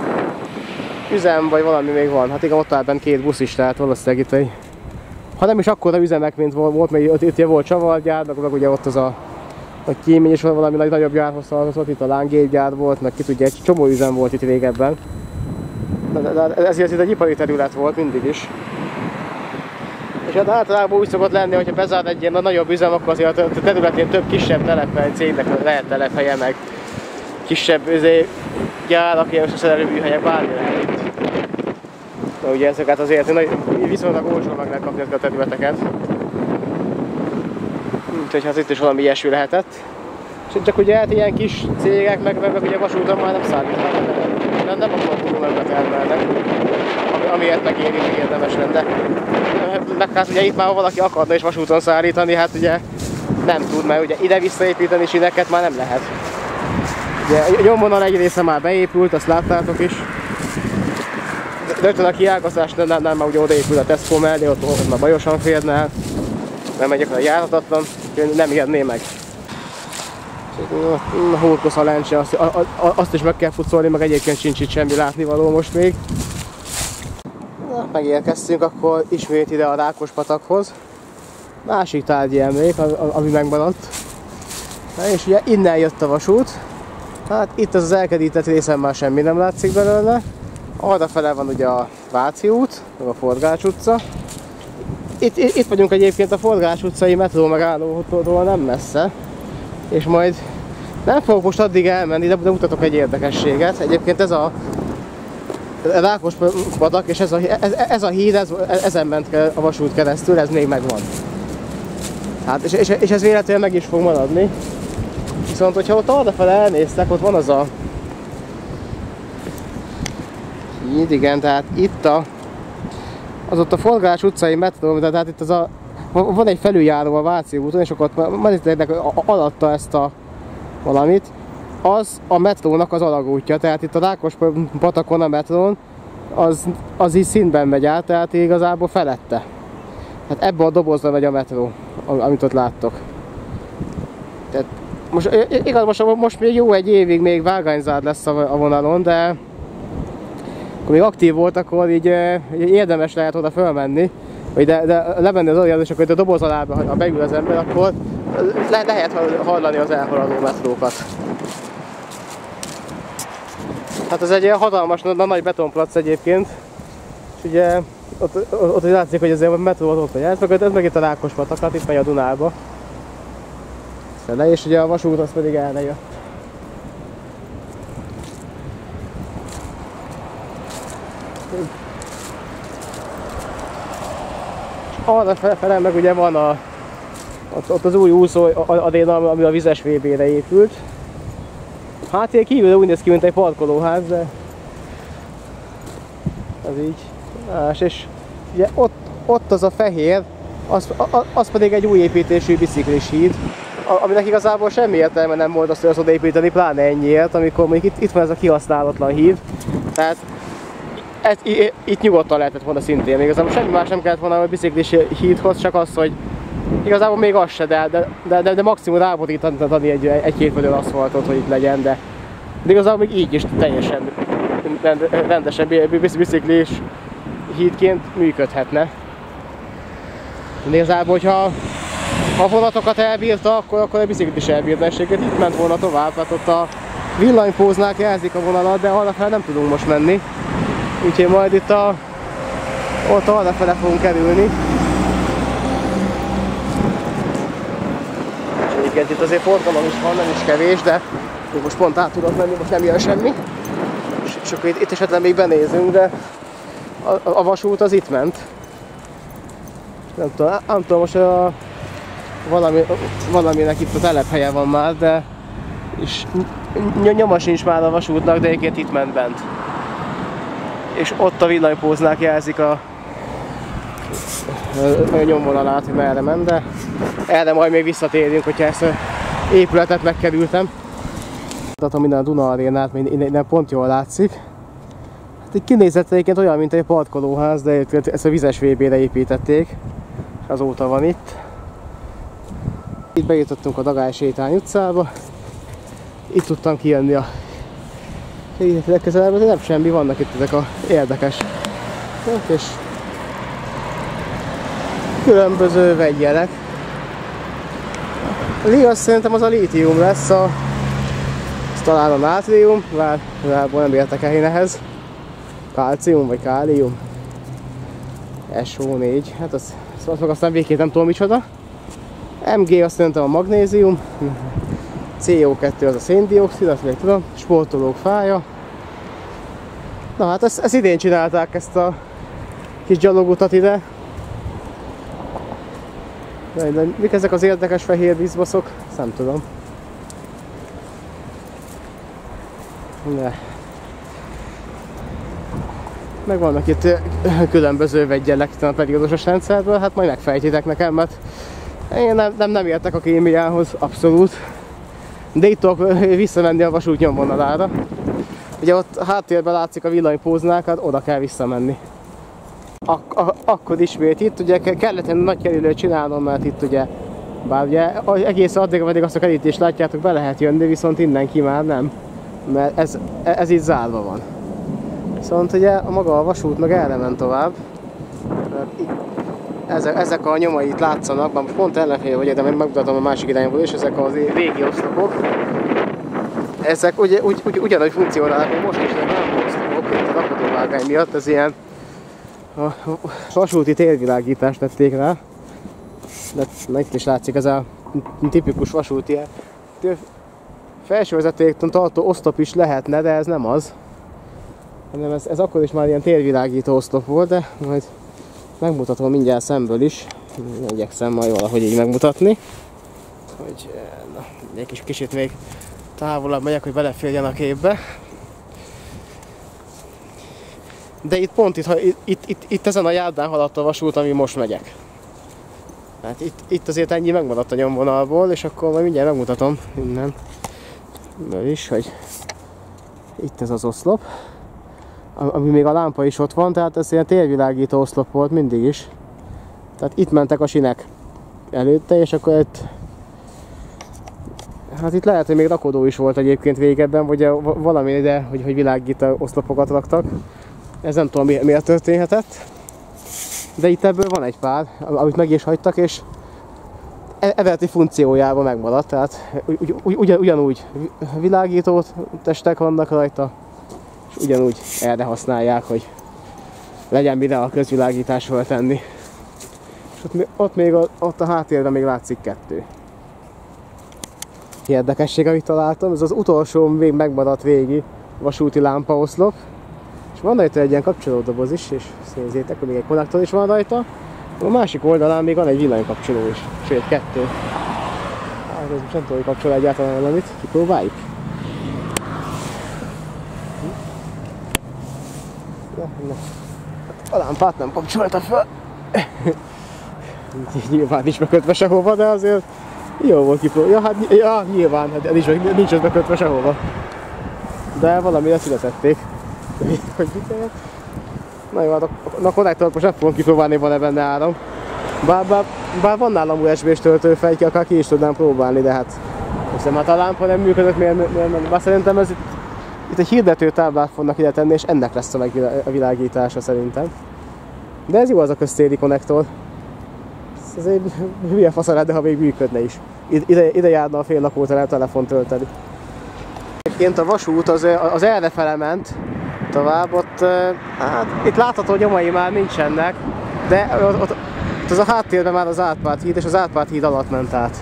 üzem, vagy valami még van. Hát igen, ott áll bent két busz is, tehát valószínűleg itt egy... Ha nem is akkora üzemek, mint volt, mert itt volt csavargyár, meg ugye ott az a kémény is valami nagyobb gyárhoz tartozott, itt a lángépgyár volt, meg ki tudja, egy csomó üzem volt itt régebben. De ezért itt egy ipari terület volt mindig is. És hát általában úgy szokott lenni, hogyha bezár egy ilyen nagyobb üzem, akkor azért a területén több kisebb telephely, cégnek lehet telephelye, meg kisebb gyárak, ilyen szerelőműhelyek, bármi lehet itt. Na, ugye ezeket azért viszonylag olcsón meg lehet kapni ezeket a területeket. Úgyhogy hát itt is valami ilyesmi lehetett. És csak ugye hát ilyen kis cégek, meg ugye vasúton már nem szállítnak. Nem akkor túlmegbe termelnek, amiért megéri, meg érdemes lenne. Meg hát ugye itt már valaki akarna is vasúton szállítani, hát ugye nem tud, mert ugye ide visszaépíteni síneket már nem lehet. Ugye a nyomvonal egy része már beépült, azt láttátok is. Rögtön a kiágazás nem már ugye odaépül a Tesco mellé, ott már bajosan férne el. Nem megyek a járhatatlan, nem érné meg. Hókosz a lencse, azt is meg kell futszolni, meg egyébként sincs itt semmi látnivaló most még. Na, megérkeztünk akkor ismét ide a Rákospatakhoz. Másik tárgyi emlék, ami megmaradt. Na, és ugye innen jött a vasút. Hát itt az elkerített részen már semmi nem látszik belőle. Arrafele van ugye a Váci út, meg a Forgács utca. Itt vagyunk egyébként a Forgács utcai metró megállótól nem messze. És majd nem fogok most addig elmenni, de mutatok egy érdekességet. Egyébként ez a Rákospatak és ez a híd, ezen ment a vasút keresztül, ez még megvan. Hát, és ez véletlenül meg is fog maradni. Viszont, hogyha ott arrafele elnéztek, ott van az a híd, igen, tehát itt az ott a Forgács utcai metró, tehát itt az a van egy felüljáró a Váci úton, és akkor ott alatta ezt a valamit. Az a metrónak az alagútja, tehát itt a Rákospatakon a metrón az így szintben megy át, tehát igazából felette. Hát ebbe a dobozba megy a metró, amit ott láttok. Tehát most még jó egy évig még vágányzár lesz a vonalon, de akkor még aktív volt, akkor így érdemes lehet oda fölmenni. De lemenni az alján, és akkor itt a doboz alába, ha beül az ember, akkor lehet hallani az elhaladó metrókat. Hát ez egy ilyen hatalmas, nagy betonplac egyébként. És ugye ott is látszik, hogy azért metró ott megy át, ez meg itt a Rákos patakat, itt megy a Dunába. És ugye a vasút az pedig erre jött. Arra felem meg ugye van ott az új úszó aréna, ami a vizes VB-re épült. Hát én kívülre úgy néz ki, mint egy parkolóház, de az így. És ugye ott az a fehér, az pedig egy új építésű biciklis híd, aminek igazából semmi értelme nem volt azt, hogy azt odaépíteni, pláne ennyiért, amikor mondjuk itt van ez a kihasználatlan híd. Tehát itt nyugodtan lehetett volna szintén, igazából semmi más nem kellett volna a biciklis hídhoz, csak az, hogy igazából még az se, de maximum ráborítani egy-két vödör aszfaltot, hogy itt legyen, de igazából még így is teljesen rendesebb biciklis hídként működhetne. Igazából, hogyha a vonatokat elbírta, akkor a biciklit is elbírna, és itt ment volna tovább, hát ott a villanypóznál jelzik a vonalat, de arrafelé nem tudunk most menni. Úgyhogy majd itt ott arrafele fogunk kerülni. És egyébként itt azért forgalom is van, nem is kevés, de most pont át tudok menni, most nem jön semmi. És akkor itt esetleg még benézünk, de a vasút az itt ment. Nem tudom, most valaminek itt a telephelye van már, de és nyoma sincs már a vasútnak, de egyébként itt ment bent. És ott a villanypóznák jelzik a nyomvonalát, hogy merre ment, de erre majd még visszatérünk, hogyha ezt a épületet megkerültem. Mutatom minden a Duna arénát, mert innen pont jól látszik. Hát egy kinézett egyébként olyan, mint egy parkolóház, de ezt a vizes VB-re építették, és azóta van itt. Itt bejutottunk a Dagály sétány utcába, itt tudtam kijönni a legközelebb, azért nem semmi, vannak itt ezek a érdekes és különböző vegyjelek. Azt szerintem az a lítium lesz, az talán a nátrium, már nem értek el én ehhez. Kálcium vagy kálium? SO4, hát azt meg aztán végképp nem tudom micsoda. Mg azt szerintem a magnézium, CO2 az a széndioxid, azt még tudom, sportolók fája. Na hát ezt idén csinálták, ezt a kis gyalogutat ide. De mik ezek az érdekes fehér vízbaszok? Ezt nem tudom. De. Meg vannak itt különböző vegyelek a periódusos rendszerből, hát majd megfejtitek nekem, mert én nem értek a kémiához, abszolút. De itt tudok visszamenni a vasút nyomvonalára. Ugye ott háttérben látszik a villanypóznák, hát oda kell visszamenni. Akkor ismét itt ugye kellett egy nagy kerülőt csinálnom, mert itt ugye, bár ugye egész addig, ameddig azt a kerítést látjátok, be lehet jönni, viszont innen ki már nem. Mert ez itt zárva van. Viszont ugye maga a vasút meg erre ment tovább. Ezek a nyomai itt látszanak, már most pont ellenfél vagyok, de megmutatom a másik irányból is, ezek az régi oszlopok. Ezek ugyanúgy funkcionálnak, hogy most is nem oszlopok, mint a rakodóvágány miatt, ez ilyen vasúti térvilágítást tették rá. De itt is látszik ez a tipikus vasúti felsővezetéktől tartó oszlop is lehetne, de ez nem az. Hanem ez akkor is már ilyen térvilágító oszlop volt, de majd megmutatom mindjárt szemből is, igyekszem majd valahogy így megmutatni. Hogy na, egy kicsit még távolabb megyek, hogy beleférjen a képbe. De itt pont itt ezen a járdán haladt a vasút, ami most megyek. Hát itt azért ennyi megmaradt a nyomvonalból, és akkor majd mindjárt megmutatom innen. Na is, hogy itt ez az oszlop. Ami még a lámpa is ott van, tehát ez ilyen térvilágító oszlop volt mindig is. Tehát itt mentek a sinek előtte, és akkor itt... Hát itt lehet, hogy még rakodó is volt egyébként régebben, vagy valami ide, hogy világító oszlopokat raktak. Ez nem tudom miért történhetett. De itt ebből van egy pár, amit meg is hagytak, és eredeti funkciójában megmaradt. Tehát ugyanúgy világító testek vannak rajta. És ugyanúgy erre használják, hogy legyen mire a közvilágítás föltenni. És ott a háttérben még látszik kettő. Érdekesség, amit találtam, ez az utolsó még megmaradt régi vasúti lámpaoszlop. És van rajta egy ilyen kapcsolódoboz is, és nézzétek, hogy még egy konnektor is van rajta. A másik oldalán még van egy villanykapcsoló is, sőt kettő. Hát ez most nem tudom, hogy kapcsol egyáltalán valamit, kipróbáljuk. A lámpát nem kapcsolta fel. Nyilván nincs bekötve sehova, de azért jó volt kipróbálni. Ja, hát ja, nyilván, hát nincs ott bekötve sehova. De valamire születették. Na jó, hát a konnektort most nem fogom kipróbálni, van-e benne áram. Bár van nálam USB-s töltőfejtje, akár ki is tudnám próbálni, de hát hiszem, hát a lámpa nem működött, miért nem? Bár szerintem ez itt egy hirdető táblát fognak ide tenni, és ennek lesz a világítása szerintem. De ez jó, az a köztéri konnektor. Ez egy hülye faszalát, de ha még működne is. Ide járna a fél lakóterem telefon tölteni. Egyébként a vasút az errefele ment tovább, ott, hát, itt látható nyomai már nincsenek, de ott az a háttérben már az Árpád híd, és az Árpád híd alatt ment át.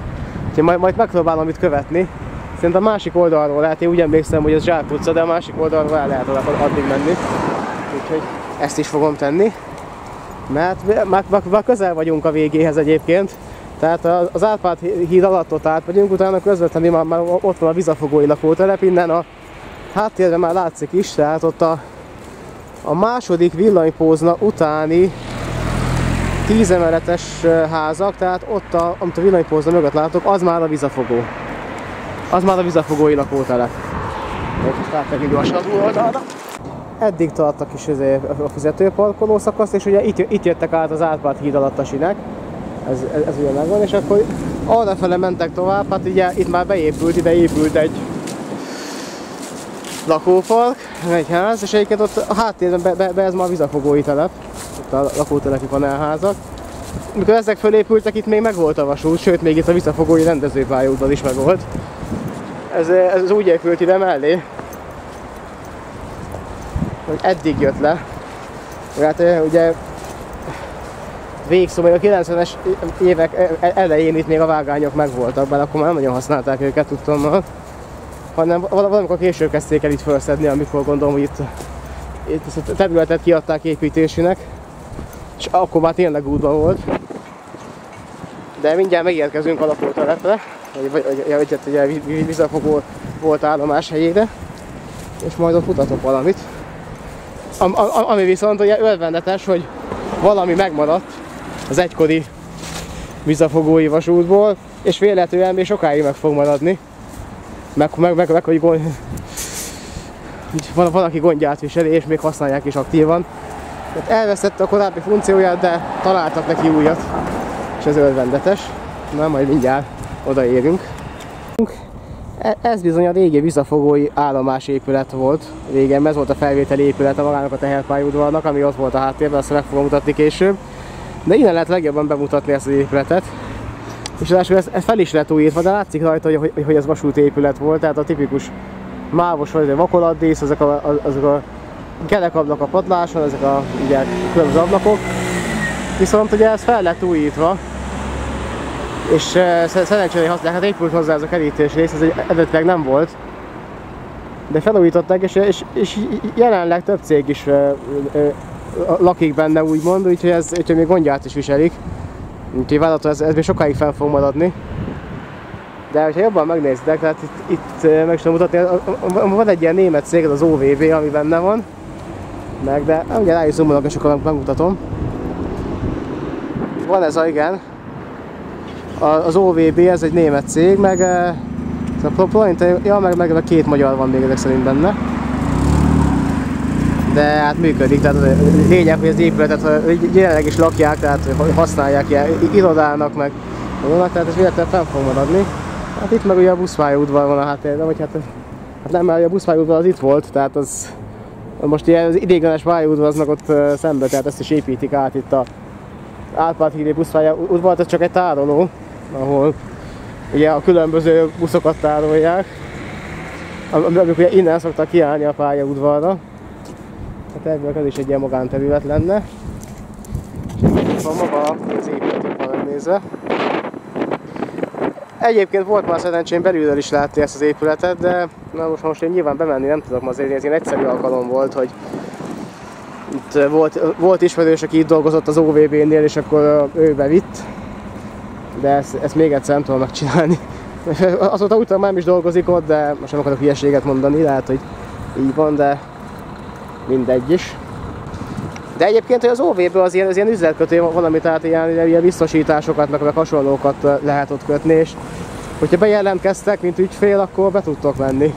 Úgyhogy majd megpróbálom itt követni. Szerintem a másik oldalról lehet, én úgy emlékszem, hogy ez Zsák utca, de a másik oldalról el lehet addig menni. Úgyhogy ezt is fogom tenni, mert már közel vagyunk a végéhez egyébként. Tehát az Árpád híd alatt ott át vagyunk, utána közvetlenül már ott van a Vizafogói lakótelep, innen a háttérben már látszik is, tehát ott a második villanypózna utáni 10 emeletes házak, tehát ott, amit a villanypózna mögött látok, az már a Vizafogó. Az már a Vizafogói lakótelep. Most látjuk a satú oldalra. Eddig tart a kis a fizetőparkoló szakasz, és ugye itt jöttek át az Árpád híd alatt a sinek. Ez ugye megvan, és akkor arrafele mentek tovább, hát ugye itt már beépült, ide épült egy lakópark, egy ház, és egyébként ott a háttérben ez már a Vizafogói telep, itt a lakótelepi panelházak. Mikor ezek fölépültek, itt még megvolt a vasút, sőt még itt a Vizafogói rendezőpályaudvar is megvolt. Ez úgy épült ide mellé, hogy eddig jött le. Hát ugye végszó, még a 90-es évek elején itt még a vágányok megvoltak, bár akkor már nem nagyon használták őket, tudtommal. Hanem valamikor később kezdték el itt felszedni, amikor gondolom, hogy itt ezt a területet kiadták építésének. És akkor már tényleg útban volt. De mindjárt megérkezünk a lakótelepre, vagy ugye Vizafogó volt állomás helyére. És majd ott mutatok valamit. Ami viszont ugye örvendetes, hogy valami megmaradt az egykori Vizafogói vasútból, és véletlenül még sokáig meg fog maradni. Hogy valaki gondját viseli, és még használják is aktívan. Tehát elvesztette a korábbi funkcióját, de találtak neki újat. És ez örvendetes. Na, majd mindjárt odaérünk. Ez bizony a régi Vizafogói állomás épület volt. Régen ez volt a felvételi épülete magának a teherpályaudvarnak, ami ott volt a háttérben, azt meg fogom mutatni később. De innen lehet legjobban bemutatni ezt az épületet. És ráadásul ez fel is lett újítva, de látszik rajta, hogy ez vasúti épület volt, tehát a tipikus mávos vagy vakolatdísz, azok a kerekablak a padláson, ezek a ugye, különböző ablakok. Viszont ugye ez fel lett újítva, és szerencsére használják, hát épült hozzá ez a kerítés rész, ez eredetileg nem volt. De felújították, és jelenleg több cég is lakik benne, úgymond, úgyhogy még gondját is viselik. Úgyhogy várható, ez még sokáig fel fog maradni. De hogyha jobban megnéztek, tehát itt meg tudom mutatni, van egy ilyen német cég, az OVB, ami benne van. De ugye rá is zoomolok, és akkor megmutatom. Van ez, igen. Az OVB, ez egy német cég, meg a Prointer, ja, meg két magyar van még ezek szerint benne. De hát működik, tehát lényeg, hogy az épületet jelenleg is lakják, tehát használják ilyen irodának, meg vannak, tehát ez véletlenül fenn fog maradni. Hát itt meg ugye a buszpályaudvar van a háttérben, vagy hát nem, mert a buszpályaudvar az itt volt, tehát az most ilyen az idéglenes pályaudvar aznak ott szembe, tehát ezt is építik át itt a Árpád hídi buszpályaudvar, ez csak egy tároló, ahol ugye a különböző buszokat tárolják, amikor ugye innen szoktak kiállni a pályaudvarra. a tervek, ez is egy ilyen magánterület lenne. És itt van maga az épületet van nézve. Egyébként volt már szerencsém belülről is látni ezt az épületet, de na most én nyilván bemenni nem tudok, azért ez ilyen egyszerű alkalom volt, hogy itt volt ismerős, aki itt dolgozott az OVB-nél, és akkor ő bevitt. De ezt még egyszer nem tudom megcsinálni. Azóta úgy tudom, nem is dolgozik ott, de most nem akarok hülyeséget mondani, lehet, hogy így van, de mindegy is. De egyébként hogy az OV-ből az ilyen üzletkötő valami, tehát ilyen biztosításokat, meg hasonlókat lehet ott kötni, és hogyha bejelentkeztek, mint ügyfél, akkor be tudtok menni.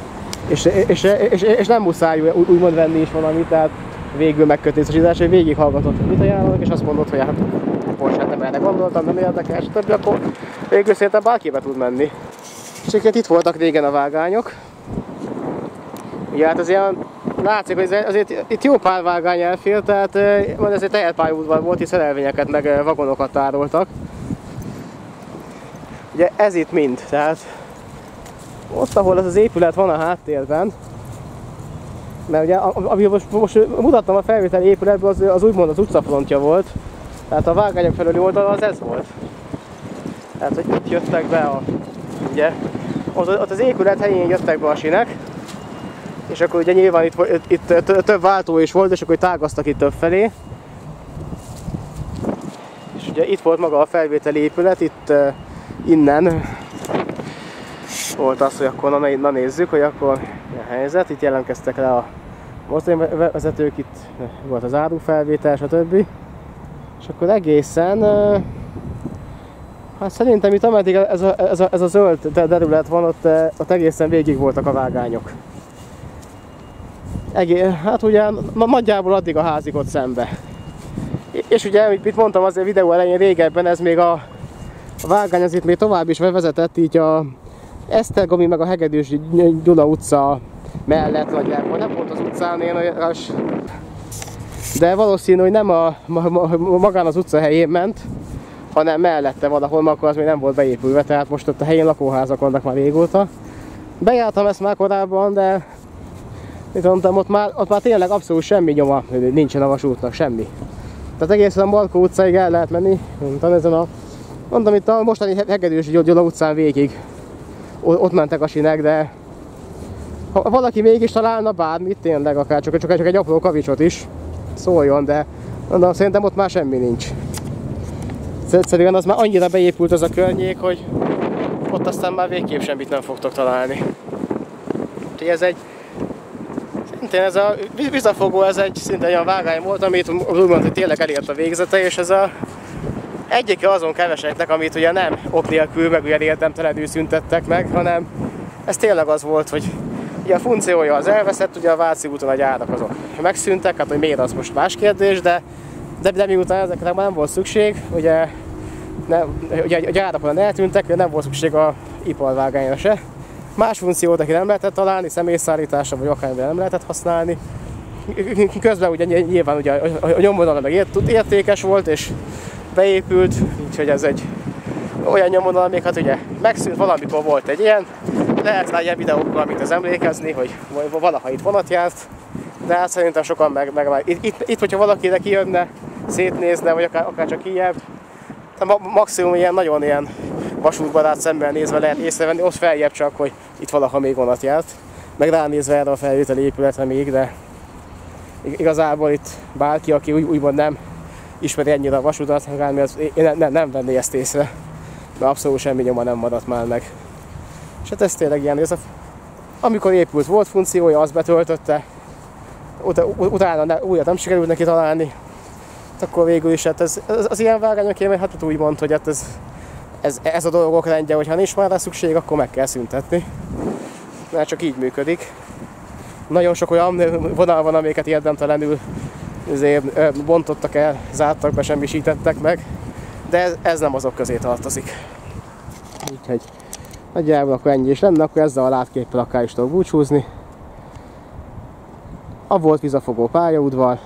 És nem muszáj úgymond venni is valamit, tehát végül megkötni biztosítást, hogy végighallgatott, hogy mit ajánlanak, és azt mondod, hogy hát bocsánat, nem erre gondoltam, nem érdekes, stb. Akkor végül szépen bárki be tud menni. És egyébként itt voltak régen a vágányok. Ugye hát az ilyen, látszik, hogy azért itt jó pár vágány elfér, tehát majd ez egy teherpályaudvar volt, itt szerelvényeket meg vagonokat tároltak. Ugye ez itt mind, tehát ott, ahol ez az épület van a háttérben, mert ugye, ami most mutattam a felvételi épületből, az úgymond az utcafrontja volt, tehát a vágányok felüli oldala az ez volt. Tehát, hogy itt jöttek be a, ugye, ott az épület helyén jöttek be a sinek, és akkor ugye nyilván itt több váltó is volt, és akkor tágaztak itt több felé. És ugye itt volt maga a felvételi épület, itt innen volt az, hogy akkor na nézzük, hogy akkor mi a helyzet. Itt jelentkeztek le a mozdonyvezetők, itt volt az árufelvétel, stb. És akkor egészen, hát szerintem itt ameddig ez a zöld terület van, ott egészen végig voltak a vágányok. Hát ugye nagyjából addig a házig ott szembe. És ugye, mit mondtam azért videó elején régebben, ez még a vágány az itt még tovább is vezetett, így a Esztergomi meg a Hegedűs Gyula utca mellett nagyjából. Nem volt az utcán én olyas, de valószínű, hogy nem magán az utca helyén ment, hanem mellette valahol, mert akkor az még nem volt beépülve, tehát most ott a helyén lakóházak vannak már régóta. Bejártam ezt már korábban, de itt mondtam, ott már tényleg abszolút semmi nyoma, nincsen a vasútnak, semmi. Tehát egészen a Markó utcáig el lehet menni, mondtam, itt a mostani Hegedűs Gyula utcán végig. Ott mentek a sinek, de ha valaki mégis találna bármit, tényleg akár csak egy apró kavicsot is, szóljon, de mondom, szerintem ott már semmi nincs. Egyszerűen az már annyira beépült az a környék, hogy ott aztán már végképp semmit nem fogtok találni. Úgyhogy ez a Vizafogó, ez egy szinte olyan vágány volt, amit úgymond, hogy tényleg elért a végzete, és ez a egyike azon keveseknek, amit ugye nem ok nélkül, meg ugye érdemtelenül szüntettek meg, hanem ez tényleg az volt, hogy ugye a funkciója az elveszett, ugye a Váci úton a gyárak azok megszűntek, hát hogy miért az most más kérdés, de miután ezeknek már nem volt szükség, ugye a gyárakon eltűntek, nem volt szükség a iparvágányra se. Más funkciót aki nem lehetett találni, személyszállításra vagy akármilyen nem lehetett használni. Közben ugye nyilván ugye a nyomvonal meg értékes volt és beépült, úgyhogy ez egy olyan nyomvonal, még hát ugye megszűnt, valamikor volt egy ilyen. Lehet rá ilyen videókkal, amit az emlékezni, hogy valaha itt vonat járt, de hát szerintem sokan meg már itt hogyha valakire kijönne, szétnézne, vagy akár csak kijebb, maximum ilyen nagyon ilyen vasútbarát szemmel nézve lehet észrevenni, ott feljebb csak, hogy itt valaha még vonat járt. Meg ránézve erre a felvételi épületre még, de igazából itt bárki, aki úgymond nem ismeri ennyire a vasútat, én nem venné ezt észre, mert abszolút semmi nyoma nem maradt már meg. És hát ez tényleg ilyen, amikor épült volt funkciója, azt betöltötte, utána újat nem sikerült neki találni, akkor végül is hát az ilyen vágányoké, hát úgymond, hogy hát ez a dolgok rendje, hogy ha nincs már rá szükség, akkor meg kell szüntetni. Mert csak így működik. Nagyon sok olyan vonal van, amiket érdemtelenül bontottak el, zártak be, semmisítettek meg, de ez nem azok közé tartozik. Úgyhogy nagyjából akkor ennyi is lenne, akkor ezzel a látképpel akár is tudok búcsúzni. A volt Vizafogó pályaudvar,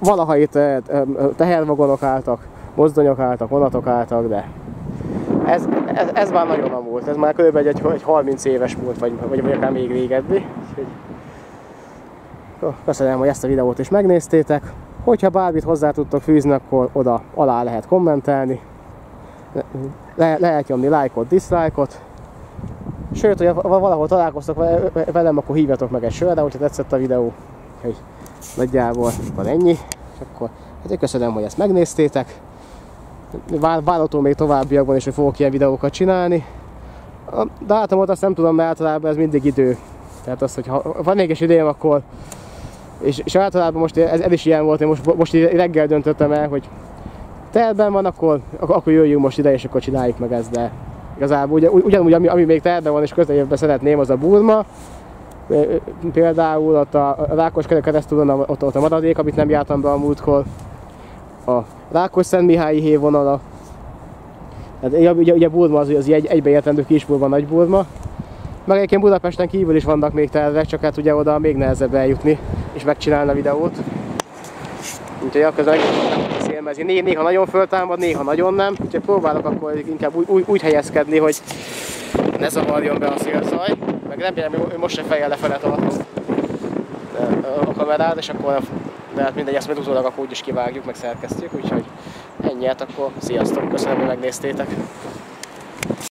valaha itt tehervagonok álltak, mozdonyok álltak, vonatok álltak, de ez már nagyon nem volt, ez már körülbelül egy 30 éves volt, vagy akár még régebbi. Köszönöm, hogy ezt a videót is megnéztétek. Hogyha bármit hozzá tudtok fűzni, akkor oda alá lehet kommentelni. Lehet nyomni lájkot, dislike-ot. Sőt, hogyha valahol találkoztok velem, akkor hívjatok meg egy sörre, hogyha tetszett a videó. Hogy nagyjából van ennyi. És akkor hát köszönöm, hogy ezt megnéztétek. Várható még továbbiakban is, hogy fogok ilyen videókat csinálni. De hát azt nem tudom, mert általában ez mindig idő. Tehát az, hogy ha van mégis idejém, akkor... És általában most ez is ilyen volt, én most reggel döntöttem el, hogy terben van, akkor jöjjünk most ide, és akkor csináljuk meg ezt, de igazából ugyanúgy, ami még terben van, és közeljövőben szeretném, az a Burma. Például ott a Rákoskere keresztúron, ott a maradék, amit nem jártam be a múltkor. A Rákosszentmihályi hévvonala. Hát, ugye Burma az egybeértendő Kisburma, Nagyburma. Meg egyébként Budapesten kívül is vannak még tervek, csak hát ugye oda még nehezebb eljutni és megcsinálni a videót. Úgyhogy a közben megszélmezni. Néha nagyon föltámad, néha nagyon nem. Úgyhogy próbálok akkor inkább úgy helyezkedni, hogy ne zavarjon be a szélzaj. Meg remélem, hogy most se fejjel lefele tartom a kamerát, és akkor de hát mindegy, ezt majd utólag akkor úgyis kivágjuk, meg szerkesztjük. Úgyhogy ennyi, hát akkor sziasztok, köszönöm, hogy megnéztétek.